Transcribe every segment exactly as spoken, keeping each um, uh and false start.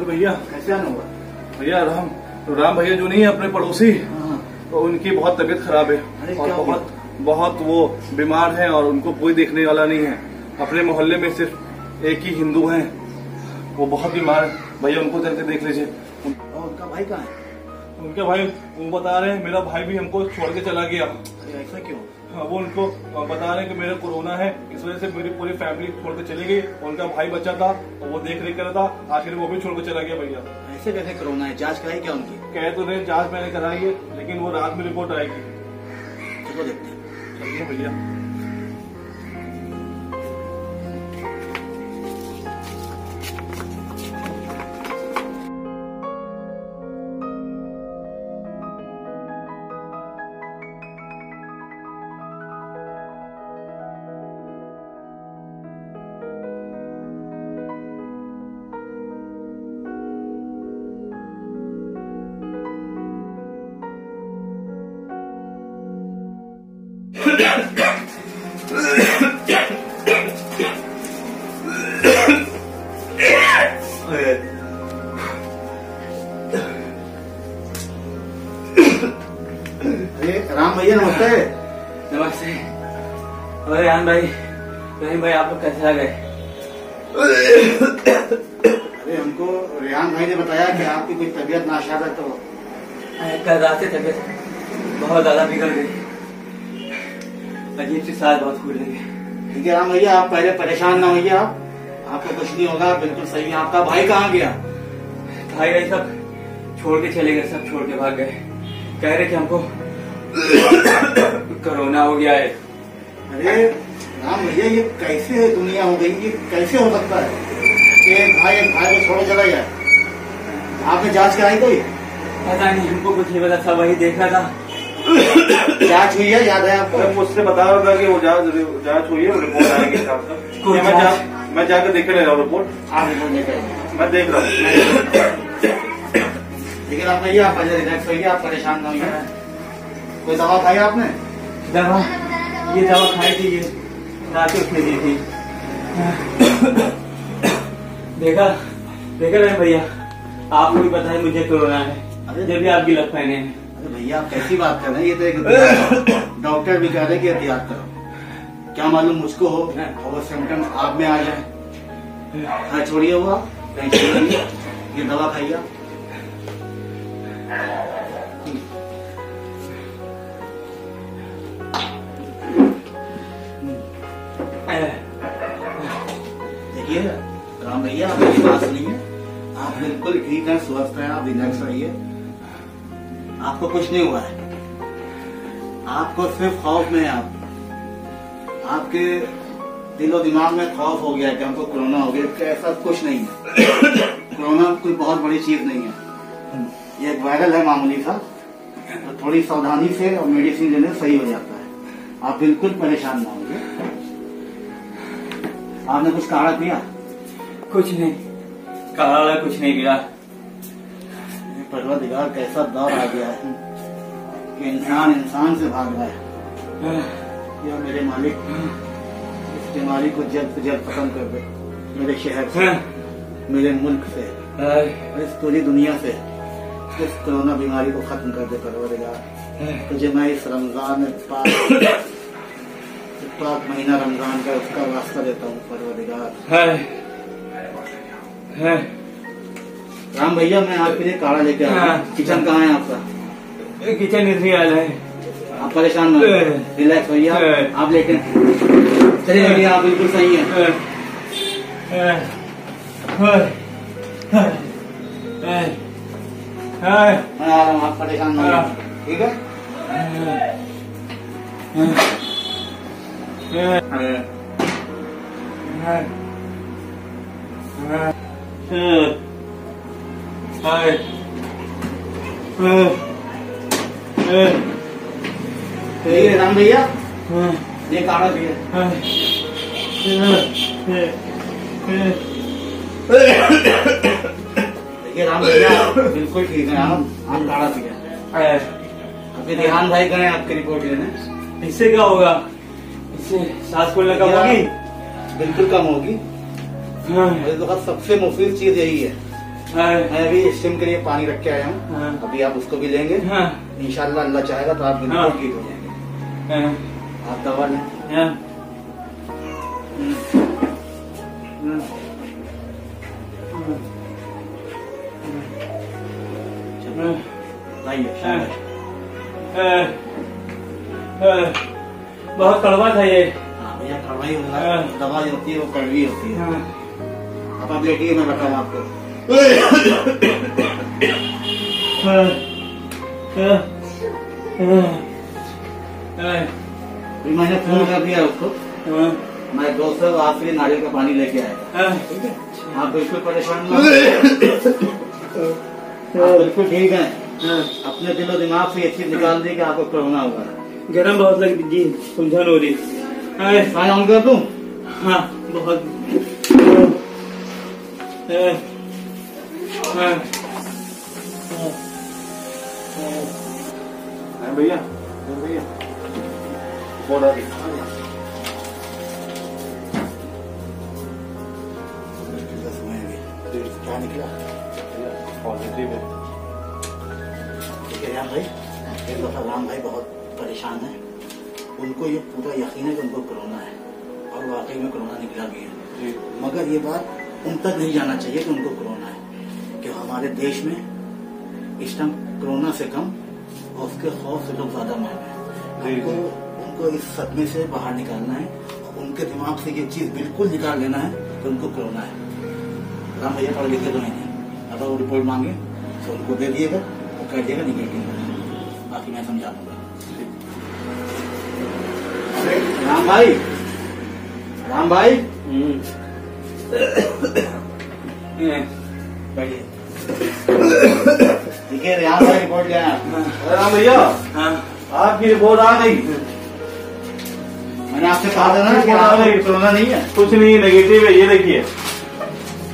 तो भैया कैसे आना हुआ? भैया राम तो राम भैया जो नहीं है अपने पड़ोसी, तो उनकी बहुत तबीयत खराब है और बहुत बहुत वो बीमार हैं और उनको कोई देखने वाला नहीं है। अपने मोहल्ले में सिर्फ एक ही हिंदू हैं, वो बहुत बीमार है भैया, उनको चल के देख लीजिए। और उनका भाई कहाँ है? उनका भाई वो बता रहे हैं मेरा भाई भी हमको छोड़ के चला गया। ऐसा क्यों? हाँ, वो उनको बता रहे हैं कि मेरा कोरोना है, इस वजह से मेरी पूरी फैमिली छोड़ के चली गई। उनका भाई बच्चा था तो वो देख रेख कर रहा था, आखिर वो भी छोड़ के चला गया। भैया ऐसे कैसे कोरोना है? जांच कराई क्या उनकी? कहे तो नहीं, जांच मैंने कराई है लेकिन वो रात में रिपोर्ट आएगी। चलो देखते हैं। चलिए भैया। राम भैया नमस्ते। नमस्ते। अरे रेहान भाई, रहीम भाई, आप लोग कैसे आ गए? अरे हमको रेहान भाई ने बताया कि आपकी कोई तबीयत नाशाद है, तो कल रात से तबीयत बहुत ज्यादा बिगड़ गई, अजीब सी सांस बहुत फूल रही है। ठीक है राम भैया, आप पहले परेशान ना होइए, आप आपको कुछ नहीं होगा, बिल्कुल सही है। आपका भाई कहाँ गया? भाई भाई सब छोड़ के चले गए, सब छोड़ के भाग गए। कह रहे कि हमको कोरोना हो गया है। अरे राम भैया, ये कैसे दुनिया हो गई? ये कैसे हो सकता है कि एक भाई एक भाई को छोड़ चला गया? आपने जांच कराई कोई? पता नहीं, हमको कुछ नहीं पता, वही देखा था। जांच हुई है? याद है आपको? मुझसे बता रहा था कि वो जांच हुई है, रिपोर्ट आएगी। मैं जा, मैं जाकर देखे ले रहा हूँ रिपोर्ट। आप रिपोर्ट नहीं करेंगे? मैं देख रहा हूँ। लेकिन आप भैया आप रिलैक्स होइए, आप परेशान ना होइए। कोई दवा खाई आपने? दवा ये दवा खाई थी, ये रात उसने दी थी। देखा देखा रहे भैया, आपको भी पता है मुझे कोरोना है। अरे जब भी आपकी लग पहने। अरे भैया आप कैसी बात कर रहे हैं, ये तो एक डॉक्टर भी कह रहे हैं कि एहतियात करो, क्या मालूम मुझको हो और वो सिम्टम्स आप में आ जाए। छोड़िए वो, आप ये दवा खाइए। देखिए राम भैया, आप मेरी बात सुनिए, आप बिल्कुल ठीक है, स्वस्थ है, आप रिलैक्स रहिए, आपको कुछ नहीं हुआ है। आपको सिर्फ खौफ में, आप आपके दिलो दिमाग में खौफ हो गया है कि हमको कोरोना हो गया। ऐसा कुछ नहीं है, कोरोना कोई बहुत बड़ी चीज नहीं है, ये एक वायरल है मामूली सा, तो थोड़ी सावधानी से और मेडिसिन लेने सही हो जाता है। आप बिल्कुल परेशान ना होंगे। आपने कुछ काढ़ा पिया? कुछ नहीं, काढ़ा कुछ नहीं पिया। परवरदिगार कैसा दौर आ गया है कि इंसान इंसान से भाग रहा है। या मेरे मालिक इस बीमारी को जल्द से जल्द खत्म कर दे, मेरे शहर से, मेरे मुल्क से, इस पूरी दुनिया से इस कोरोना बीमारी को खत्म कर दे परवरदिगार। तुझे मैं इस रमजान में पाक पाक महीना रमजान का उसका वास्ता देता हूँ परवरदिगार। राम भैया मैं आपके लिए काढ़ा लेके आया। किचन कहाँ है आपका? किचन इसी हाल है। आप परेशान ना होइए, रिलैक्स होइए, आप लेके चलिए भैया, आप बिल्कुल सही है। मैं आ रहा हूँ, आप परेशान ना होइए, ठीक है? राम भैया ये काढ़ा भैया। राम भैया बिल्कुल ठीक है, आप आप काढ़ा पिया। अभी रेहान भाई गए आपकी रिपोर्ट लेने, इससे क्या होगा? इससे सांस फूलने कम होगी, बिल्कुल कम होगी। मेरे तो सबसे मुफीद चीज यही है मैं भी स्टीम के लिए पानी रख के आया हूँ, अभी आप उसको भी लेंगे। इंशाल्लाह अल्लाह चाहेगा तो आप बिल्कुल ठीक हो जाएंगे। आप दवा लें। बहुत कड़वा था ये। हाँ भैया कड़वा ही होगा, दवा जो होती है वो कड़वी होती है। अब आप लेटिए, मैं बताऊँ आपको। मैंने फोन कर दिया उसको, मैं दो सौ आप लिए नारियल का पानी लेके आया। आप बिल्कुल परेशान ना, बिल्कुल ठीक है। अपने दिलो दिमाग से ये चीज निकाल दी कि आपको कोरोना होगा। गर्म बहुत लग जी, सुलझन हो रही। पानी ऑन कर दूं? हाँ बहुत। भैया भैया बोला भी क्या निकला? पॉजिटिव है। ठीक है यार भाई, एक दफा राम भाई बहुत परेशान है। उनको ये पूरा यकीन है कि उनको कोरोना है और वाकई में कोरोना निकला भी है, मगर ये बात उन तक नहीं जाना चाहिए कि उनको कोरोना है। हमारे देश में इस टाइम कोरोना से कम और उसके खौफ से लोग ज्यादा मारे हैं। उनको उनको इस सदमे से बाहर निकालना है और उनके दिमाग से ये चीज बिल्कुल निकाल लेना है कि उनको कोरोना है। राम भैया पढ़ लिखे तो नहीं, अगर वो रिपोर्ट मांगे तो उनको दे दिएगा और कह दिएगा निगेटिव, बाकी मैं समझा दूंगा। राम भाई, राम भाई बैठिए। ठीक है, यहाँ से रिपोर्ट ले आए। राम भैया आपकी रिपोर्ट आ गई। मैंने आपसे कहा था ना कि आप कोरोना नहीं है, कुछ नहीं, नेगेटिव है। ये देखिए,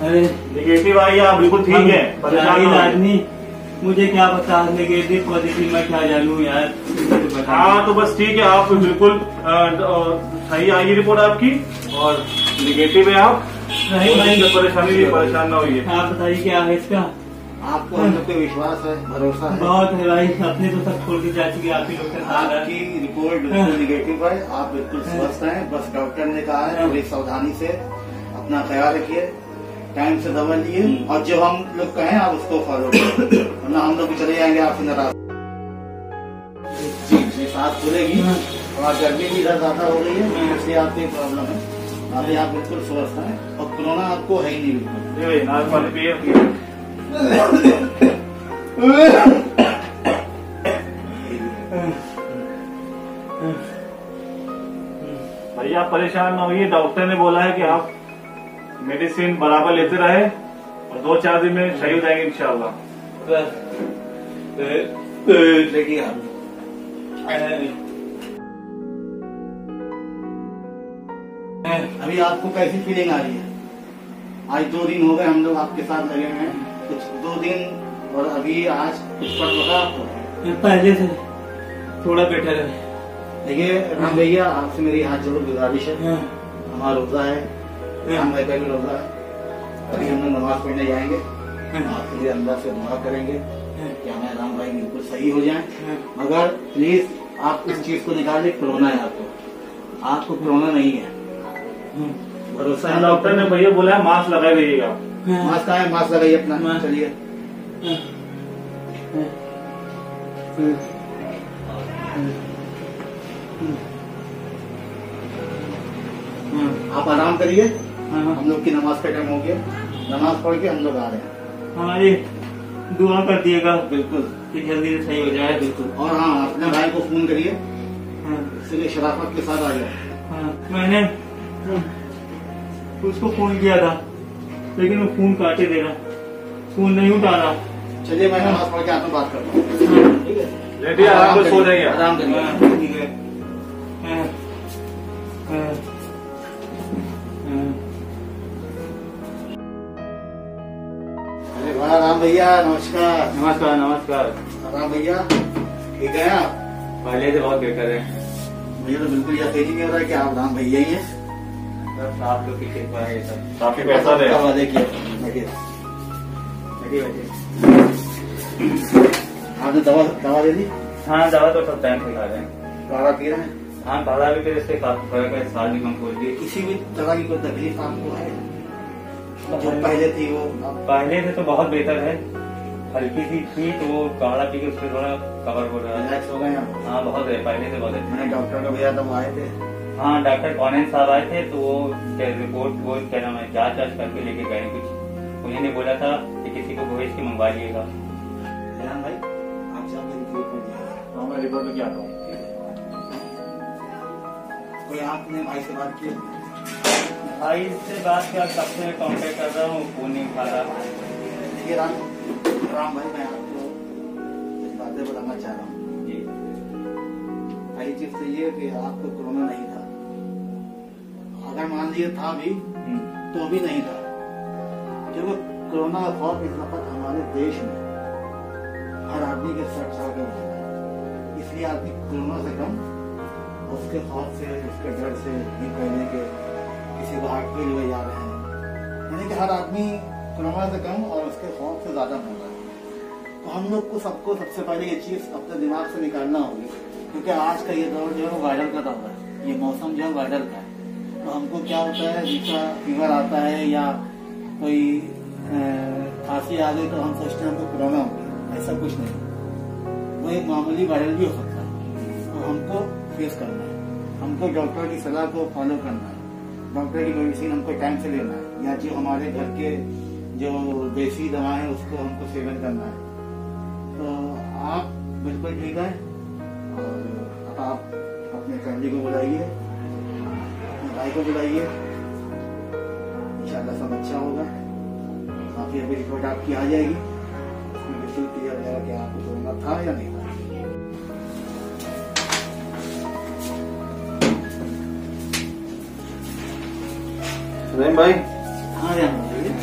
अरे नेगेटिव आई है, आप बिल्कुल ठीक है। परेशान आदमी, मुझे क्या पता नेगेटिव पॉजिटिव में क्या जानू यार। हाँ तो बस ठीक है, आप बिल्कुल सही आई रिपोर्ट आपकी और नेगेटिव है आप। नहीं भाई परेशानी भी परेशान ना हुई। आप बताइए क्या है इसका? आपको हम सब पे विश्वास है, भरोसा है। बहुत है भाई, अपने तो सब छोड़ के जा चुके हैं। आप ही डॉक्टर साहब, आपकी रिपोर्ट बिल्कुल निगेटिव है, आप बिल्कुल स्वस्थ हैं। बस डॉक्टर ने कहा है पूरी सावधानी से अपना ख्याल रखिए, टाइम से दवा लिए और जो हम लोग कहें आप उसको फॉलो करें, वरना हम लोग चले जाएंगे आपसे नाराज। जी सांस खुलेगी और गर्मी भी इधर ज्यादा हो रही है, इसलिए आपको प्रॉब्लम है। अभी आप बिल्कुल स्वस्थ हैं और कोरोना आपको है ही नहीं। नाक पानी पिए। भैया आप परेशान ना होइए, डॉक्टर ने बोला है कि आप मेडिसिन बराबर लेते रहे और दो चार दिन में सही हो जाएंगे इंशाल्लाह। देखिए आप अभी आपको कैसी फीलिंग आ रही है? आज दो दिन हो गए हम लोग आपके साथ लगे हैं, कुछ दो दिन और अभी आज कुछ फर्क लगा आपको? पहले से थोड़ा बेटर है। देखिए राम भैया, आपसे मेरी हाथ जोड़ गुजारिश है। हमारा रोजा है, राम भाई का भी रोजा है। अभी हम लोग नमाज पढ़ने जाएंगे, आपके लिए अंदर से दुआ करेंगे कि हमारे राम भाई बिल्कुल सही हो जाए। मगर प्लीज आप इस चीज को निकालें, कोरोना है आपको, आपको कोरोना नहीं है। भरोसा है, डॉक्टर ने भैया बोला है मास्क लगाए रहिएगा। मास्क कहाँ है? मास्क लगाइए अपना, चलिए। आप आराम करिए, हम लोग की नमाज का टाइम हो गया, नमाज पढ़ के हम लोग आ रहे हैं। हमारी दुआ कर दिएगा बिल्कुल कि जल्दी से सही हो जाए। बिल्कुल, और हाँ अपने भाई को फोन करिए, इसलिए शराफत के साथ आ गया। मैंने उसको फोन किया था लेकिन वो फोन काटे दे रहा, फोन नहीं उठा रहा। चलिए मैं नमाज पढ़ के आपसे बात करता हूँ। ठीक है, लेटिए, आराम से सो जाइए, आराम करिए। ठीक है, अरे वाह राम भैया, नमस्कार। नमस्कार नमस्कार राम भैया, ठीक है आप? पहले से बहुत बेहतर है। मुझे तो बिल्कुल यकीन नहीं हो रहा कि आप राम भैया ही हैं। आप लोग की कृपा है ये सब। काफी पैसा दे, देखिए देखिए ये आपने दवा दवा दे दी? हाँ दवा तो सब टाइम से खा रहे हैं। काढ़ा पी रहे हैं? हाँ काढ़ा भी फिर इससे साल भी कम हो गई। किसी भी दवा की कोई तकलीफ आपको है जो पहले थी? वो पहले से तो बहुत बेहतर है, हल्की सी थी तो वो काढ़ा पी के उससे थोड़ा कवर हो रहा है। हो गए आप? हाँ बहुत है, पहले से बहुत है। मैंने डॉक्टर को भेजा था, वो आए थे। हाँ डॉक्टर कॉनेन साहब आए थे तो वो रिपोर्ट वो क्या नाम है क्या जांच करके लेके गए कुछ, उन्होंने बोला था कि किसी को भेज के मंगवा लिएगा। रेहान भाई आप जाकर मैं रिपोर्ट में क्या कहूँ? कोई आपने भाई से बात की? भाई से बात क्या सबसे कॉन्टेक्ट कर रहा हूँ, फोन नहीं उठा रहा। राम भाई मैं आपको कुछ बातें बताना चाह रहा हूँ जी। पहली चीज तो ये कि आपको कोरोना नहीं था, अगर मान लीजिए था भी तो भी नहीं था, क्योंकि कोरोना का खौफ इस वक्त हमारे देश में हर आदमी के साठ साल का होता है, इसलिए आदमी कोरोना से कम उसके खौफ से उसके डर से नहीं कहने के किसी को आग के लिए जा रहे हैं, यानी कि हर आदमी कोरोना से कम और उसके खौफ से ज्यादा हो रहा है। तो हम लोग को सबको सबसे पहले ये चीज अपने दिमाग से निकालना होगी, क्योंकि आज का ये दौर जो है वो वायरल का दौर है, ये मौसम जो है वायरल का है। तो हमको क्या होता है, जिसका फीवर आता है या कोई खांसी आ गई तो हम सोचते हैं हमको कोरोना हो गया, ऐसा कुछ नहीं, वो एक मामूली वायरल भी हो सकता है। तो हमको फेस करना है, हमको डॉक्टर की सलाह को फॉलो करना है, डॉक्टर की मेडिसिन हमको टाइम से लेना है, या जो हमारे घर के जो देसी दवा है उसको हमको सेवन करना है। तो आप बिल्कुल ठीक है, और आप अपने फैमिली को बुलाइए, अपने भाई को बुलाइए, इंशाल्लाह सब अच्छा होगा। आपकी अभी रिपोर्ट आपकी आ जाएगी, उसमें बिल्कुल क्लियर होगा कि आपको कोरोना था या नहीं था। रहीम भाई? हाँ यार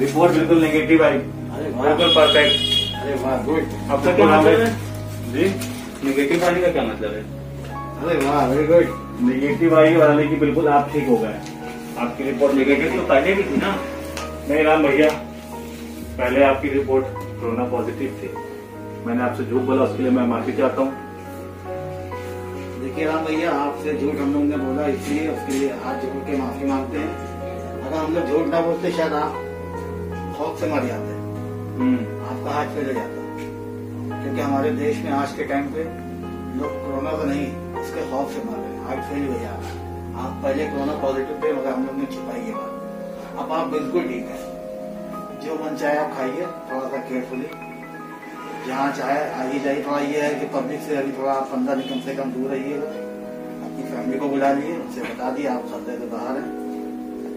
रिपोर्ट बिल्कुल नेगेटिव आई, बिल्कुल परफेक्ट। अरे वाह गुड। अब तक क्या मतलब है जी? नेगेटिव आने का क्या मतलब है? अरे वाह वेरी गुड। नेगेटिव आई और आने की बिल्कुल आप ठीक हो गए, आपकी रिपोर्ट नेगेटिव तो पहले भी थी ना? नहीं राम भैया, पहले आपकी रिपोर्ट कोरोना पॉजिटिव थी, मैंने आपसे झूठ बोला, उसके लिए मैं माफी चाहता हूँ। देखिए राम भैया, आपसे झूठ हम लोग ने बोला, इसलिए उसके लिए हाथ जोड़ के माफी मांगते हैं। अगर हम लोग झूठ ना बोलते शायद आप खौफ से मर जाते हैं, आपका हाथ पे ले जाता, क्योंकि हमारे देश में आज के टाइम पे लोग कोरोना तो नहीं उसके खौफ से मर रहे हैं, हार्ट फेल हो गया। आप पहले कोरोना पॉजिटिव थे मगर हम लोग ने छुपाई है बात, अब आप बिल्कुल ठीक है। जो मन चाहे आप खाइए, थोड़ा सा केयरफुली जहाँ चाहे आइए जाइए। थोड़ा ये है कि पब्लिक से अभी थोड़ा आप पंद्रह कम से कम दूर रहिएगा, अपनी फैमिली को बुला लिए, उनसे बता दिए आप खतरे से बाहर है,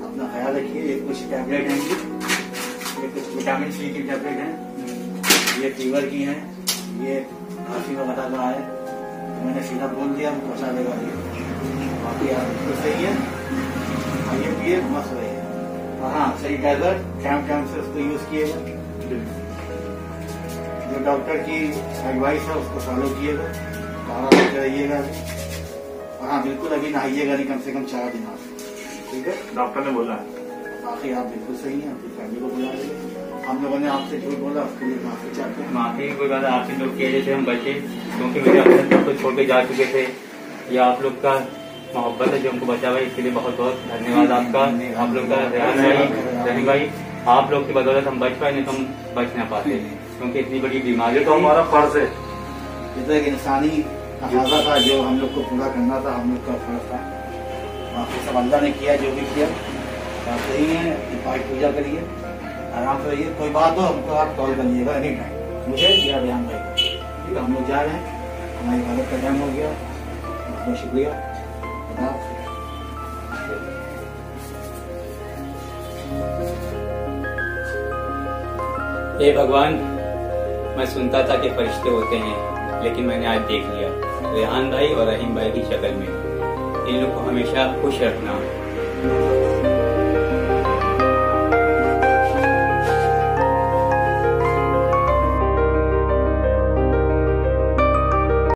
अपना ख्याल रखिए। ये कुछ टैबलेट हैं, ये कुछ विटामिन सी की टैबलेट हैं, ये फीवर की हैं, ये खांसी में बता रहा है, मैंने सीधा बोल दिया हम पहुँचा देगा। बाकी आप तो सही है, ये पिए मस्त रहिए। हाँ सैनिटाइजर टाइम टाइम से उसको यूज किएगा, जो डॉक्टर की एडवाइस है उसको फॉलो किएगा, काढ़ा लेते रहिएगा। हाँ बिल्कुल अभी नहाइएगा नहीं कम से कम चार दिन आप, ठीक है? डॉक्टर ने बोला है। बाकी आप बिल्कुल सही हैं, अपनी फैमिली को बुला रहे, हम लोगों ने आपसे जो बोला उसके लिए माफी चाहते हैं। माफी कोई बात, आपसे लोग किए जैसे हम बचे, क्योंकि मेरे अपने सबको छोड़ के जा चुके थे, ये आप लोग का मोहब्बत है जो हमको बचा हुआ, इसके लिए बहुत बहुत धन्यवाद आपका, आप लोग का। रेहान भाई, रहीम भाई, आप लोग की बदौलत हम बच पाए, नहीं तो हम बच ना पाते, क्योंकि इतनी बड़ी बीमारी। तो हमारा फर्ज है, ये तो एक इंसानी तकाज़ा था जो हम लोग को पूरा करना था, हम लोग का फर्ज था। आपको सब अल्लाह ने किया जो भी किया, आप सही है, पाठ पूजा करिए, आराम से रहिए। कोई बात हो हमको आप कॉल करिएगा एनी टाइम, मुझे या रेहान भाई को, ठीक है? हम लोग जा रहे हैं, हमारी मदद का टाइम हो गया, बहुत बहुत शुक्रिया। हे भगवान, मैं सुनता था कि फरिश्ते होते हैं, लेकिन मैंने आज देख लिया रेहान भाई और रहीम भाई की शक्ल में। इन लोग को हमेशा खुश रखना।